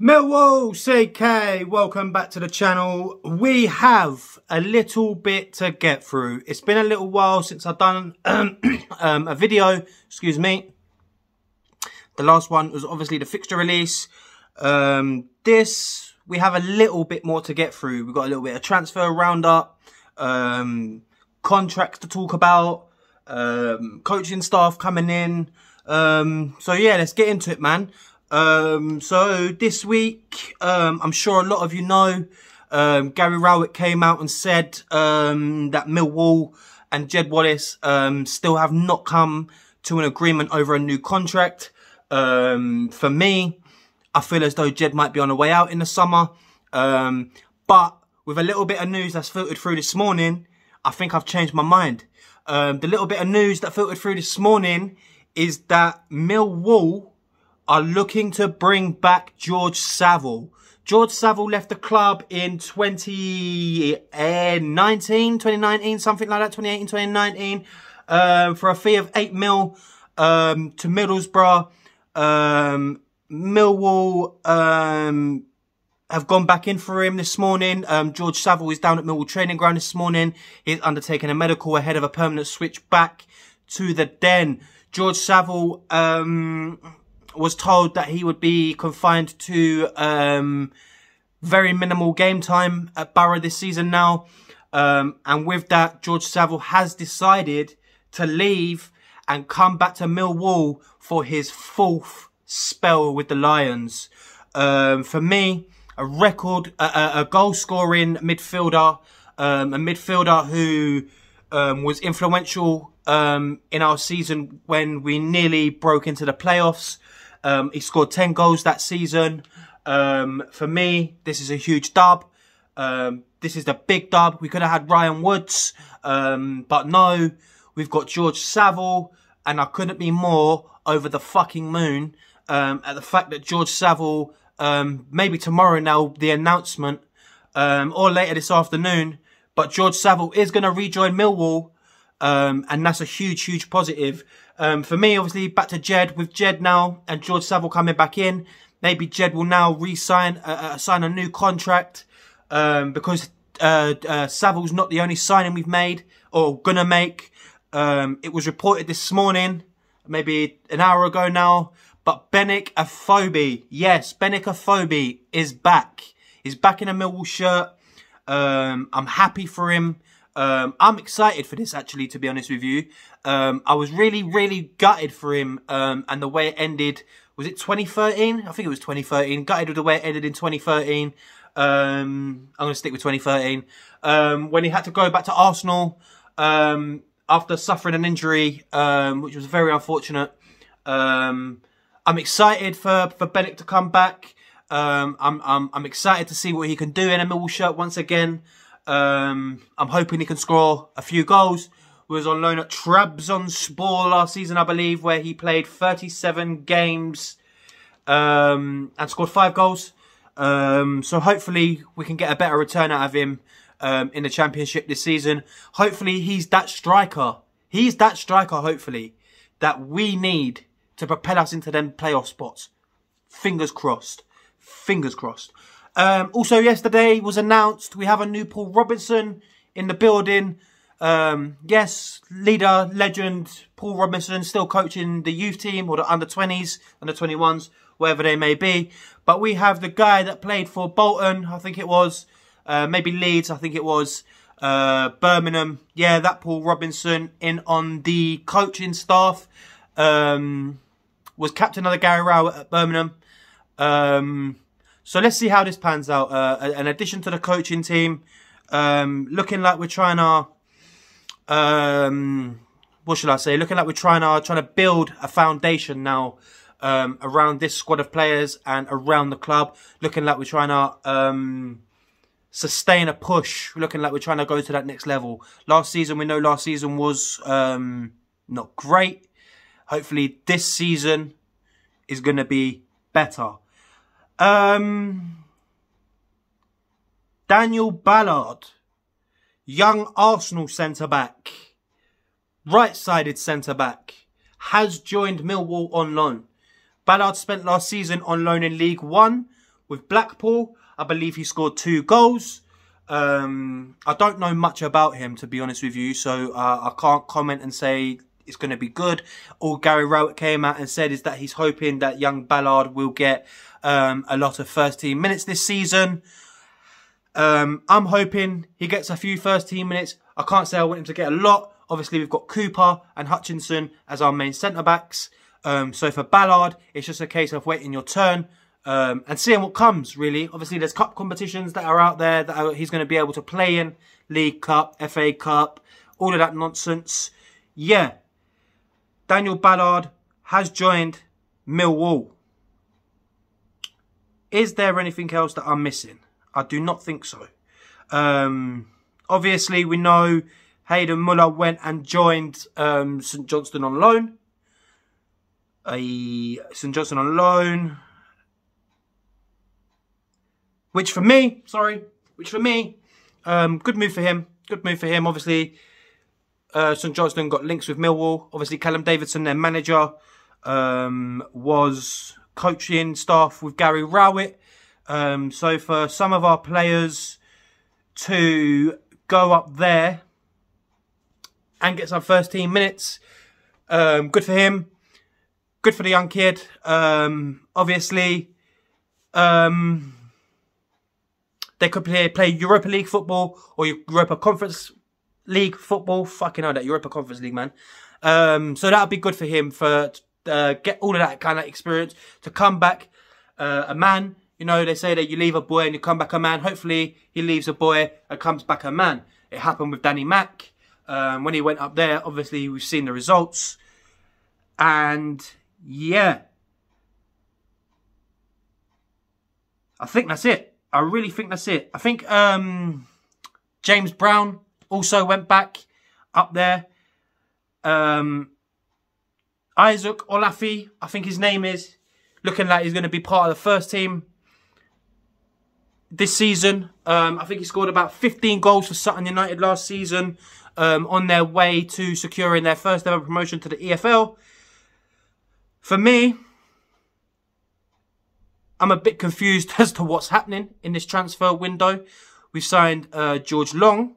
Millwall CK, welcome back to the channel. We have a little bit to get through. It's been a little while since I've done a video, excuse me. The last one was obviously the fixture release. This, we have a little bit more to get through. We've got a little bit of transfer roundup, contracts to talk about, coaching staff coming in. So yeah, let's get into it, man. So this week, I'm sure a lot of you know, Gary Rowett came out and said, that Millwall and Jed Wallace, still have not come to an agreement over a new contract. For me, I feel as though Jed might be on the way out in the summer. But with a little bit of news that's filtered through this morning, I think I've changed my mind. The little bit of news that filtered through this morning is that Millwall are looking to bring back George Saville. George Saville left the club in 2019, something like that, 2018, 2019, for a fee of 8 mil, to Middlesbrough. Millwall, have gone back in for him this morning. George Saville is down at Millwall training ground this morning. He's undertaken a medical ahead of a permanent switch back to the Den. George Saville, was told that he would be confined to very minimal game time at Barrow this season now. And with that, George Saville has decided to leave and come back to Millwall for his fourth spell with the Lions. For me, a record, a goal-scoring midfielder, a midfielder who was influential in our season when we nearly broke into the playoffs. He scored 10 goals that season. For me, this is a huge dub. This is the big dub. We could have had Ryan Woods, but no, we've got George Saville, and I couldn't be more over the fucking moon at the fact that George Saville, maybe tomorrow now, the announcement, or later this afternoon, but George Saville is going to rejoin Millwall, and that's a huge, huge positive. For me, obviously, back to Jed. With Jed now and George Saville coming back in, maybe Jed will now re-sign, sign a new contract, because Saville's not the only signing we've made or gonna make. It was reported this morning, maybe an hour ago now, but Benik Afobe, yes, Benik Afobe is back. He's back in a Millwall shirt. I'm happy for him. I'm excited for this, actually, to be honest with you. I was really, really gutted for him, and the way it ended. Was it 2013? I think it was 2013. Gutted with the way it ended in 2013. I'm going to stick with 2013. When he had to go back to Arsenal, after suffering an injury, which was very unfortunate. I'm excited for Benik to come back. I'm excited to see what he can do in a Millwall shirt once again. I'm hoping he can score a few goals. He was on loan at Trabzonspor last season, I believe, where he played 37 games and scored 5 goals. So hopefully we can get a better return out of him in the Championship this season. Hopefully he's that striker. He's that striker, hopefully, that we need to propel us into them playoff spots. Fingers crossed. Fingers crossed. Also, yesterday was announced we have a new Paul Robinson in the building. Yes, leader, legend, Paul Robinson, still coaching the youth team or the under-20s, under-21s, wherever they may be. But we have the guy that played for Bolton, I think it was, maybe Leeds, I think it was, Birmingham. Yeah, that Paul Robinson in on the coaching staff. Was captain of the Gary Rowett at Birmingham. So let's see how this pans out. An addition to the coaching team, looking like we're trying to, what should I say? Looking like we're trying to build a foundation now, around this squad of players and around the club. Looking like we're trying to, sustain a push. Looking like we're trying to go to that next level. Last season, we know last season was, not great. Hopefully this season is going to be better. Daniel Ballard, young Arsenal centre-back, right-sided centre-back, has joined Millwall on loan. Ballard spent last season on loan in League One with Blackpool. I believe he scored 2 goals. I don't know much about him, to be honest with you, so I can't comment and say it's going to be good. All Gary Rowett came out and said is that he's hoping that young Ballard will get a lot of first-team minutes this season. I'm hoping he gets a few first-team minutes. I can't say I want him to get a lot. Obviously, we've got Cooper and Hutchinson as our main centre-backs. So for Ballard, it's just a case of waiting your turn and seeing what comes, really. Obviously, there's cup competitions that are out there that he's going to be able to play in. League Cup, FA Cup, all of that nonsense. Yeah. Daniel Ballard has joined Millwall. Is there anything else that I'm missing? I do not think so. Obviously, we know Hayden Muller went and joined St Johnstone on loan. Which for me, good move for him. Good move for him. Obviously, St Johnstone got links with Millwall. Obviously, Callum Davidson, their manager, was coaching staff with Gary Rowett. So for some of our players to go up there and get some first team minutes, good for him. Good for the young kid. Obviously, they could play Europa League football or Europa Conference League football. Fucking hell, that Europa Conference League, man. So that would be good for him for get all of that kind of experience to come back a man. You know, they say that you leave a boy and you come back a man. Hopefully, he leaves a boy and comes back a man. It happened with Danny Mac. When he went up there, obviously, we've seen the results. And yeah, I think that's it. I really think that's it. I think James Brown also went back up there. Isaac Olafi, I think his name is, looking like he's going to be part of the first team this season. I think he scored about 15 goals for Sutton United last season on their way to securing their first ever promotion to the EFL. For me, I'm a bit confused as to what's happening in this transfer window. We signed George Long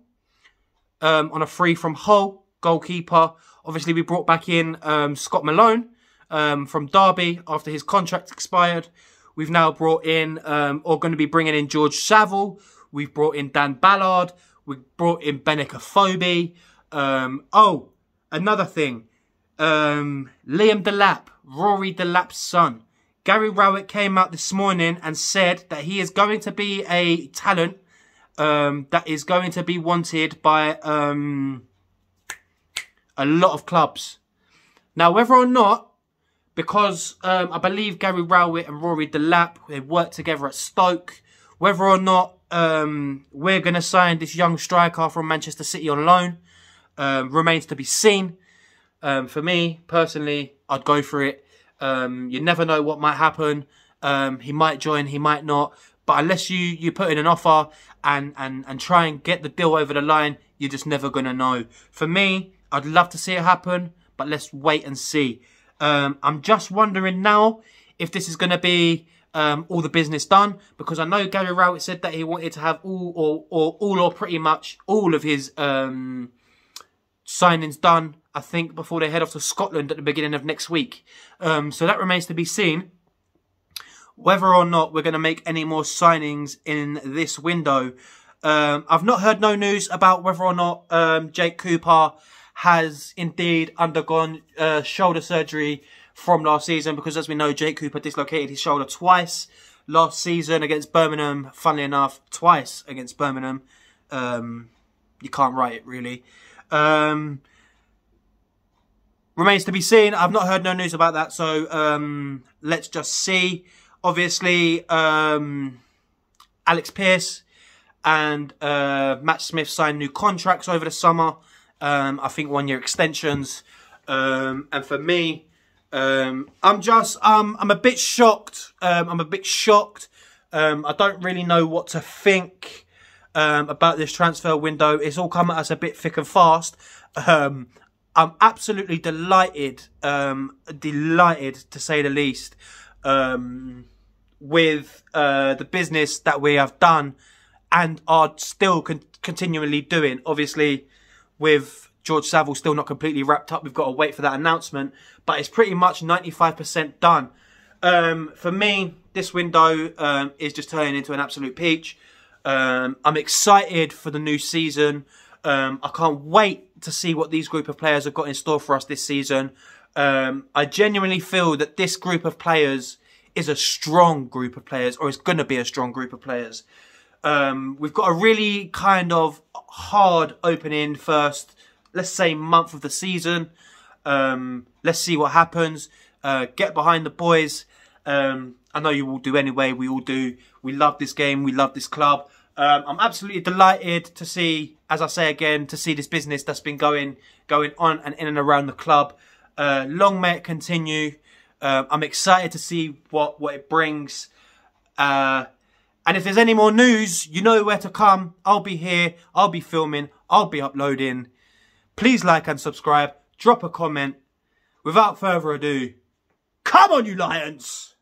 on a free from Hull, goalkeeper. Obviously, we brought back in Scott Malone from Derby after his contract expired. We've now brought in, or going to be bringing in George Saville. We've brought in Dan Ballard. We've brought in Benik Afobe. Oh, another thing. Liam DeLapp, Rory Delap's son. Gary Rowett came out this morning and said that he is going to be a talent that is going to be wanted by a lot of clubs. Now, whether or not, because I believe Gary Rowett and Rory Delap, they worked together at Stoke, whether or not we're going to sign this young striker from Manchester City on loan remains to be seen. For me, personally, I'd go for it. You never know what might happen. He might join, he might not. But unless you put in an offer and try and get the deal over the line, you're just never going to know. For me, I'd love to see it happen, but let's wait and see. I'm just wondering now if this is going to be all the business done, because I know Gary Rowett said that he wanted to have all or pretty much all of his signings done, I think, before they head off to Scotland at the beginning of next week. So that remains to be seen whether or not we're going to make any more signings in this window. I've not heard no news about whether or not Jake Cooper has indeed undergone shoulder surgery from last season, because as we know, Jake Cooper dislocated his shoulder twice last season against Birmingham. Funnily enough, twice against Birmingham. You can't write it, really. Remains to be seen. I've not heard no news about that, so let's just see. Obviously, Alex Pearce and Matt Smith signed new contracts over the summer. I think 1-year extensions. And for me, I'm a bit shocked. I don't really know what to think about this transfer window. It's all come at us a bit thick and fast. I'm absolutely delighted to say the least, with the business that we have done and are still continually doing. Obviously, with George Saville still not completely wrapped up, we've got to wait for that announcement, but it's pretty much 95% done. For me, this window is just turning into an absolute peach. I'm excited for the new season. I can't wait to see what these group of players have got in store for us this season. I genuinely feel that this group of players is a strong group of players, or is going to be a strong group of players. We've got a really kind of hard opening first, let's say, month of the season. Let's see what happens. Get behind the boys. I know you all do anyway. We all do. We love this game. We love this club. I'm absolutely delighted to see, as I say again, to see this business that's been going on and in and around the club. Long may it continue. I'm excited to see what it brings. And if there's any more news, you know where to come. I'll be here. I'll be filming. I'll be uploading. Please like and subscribe. Drop a comment. Without further ado, come on you Lions!